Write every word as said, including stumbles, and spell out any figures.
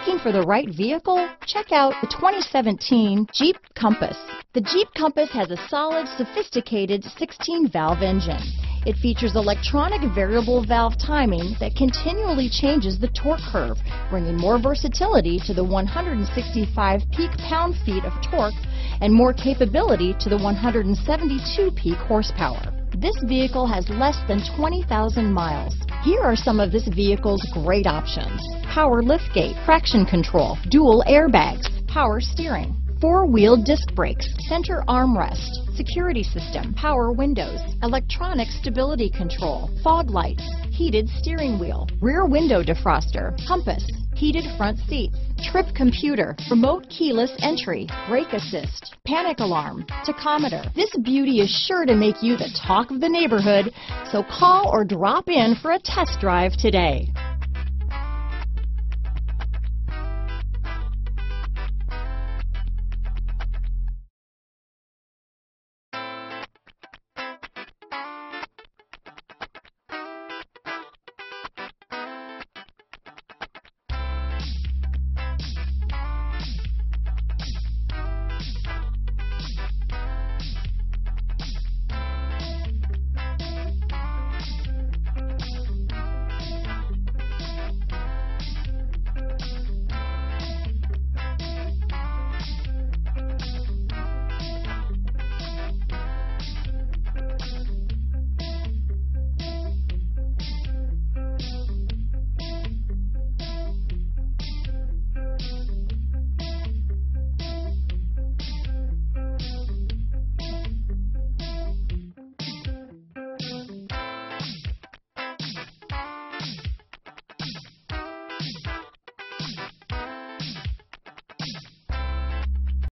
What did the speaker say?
Looking for the right vehicle? Check out the twenty seventeen Jeep Compass. The Jeep Compass has a solid, sophisticated sixteen valve engine. It features electronic variable valve timing that continually changes the torque curve, bringing more versatility to the one hundred sixty-five peak pound-feet of torque and more capability to the one hundred seventy-two peak horsepower. This vehicle has less than twenty thousand miles. Here are some of this vehicle's great options: power liftgate, traction control, dual airbags, power steering, four-wheel disc brakes, center armrest, security system, power windows, electronic stability control, fog lights, heated steering wheel, rear window defroster, compass, heated front seats, trip computer, remote keyless entry, brake assist, panic alarm, tachometer. This beauty is sure to make you the talk of the neighborhood, so call or drop in for a test drive today.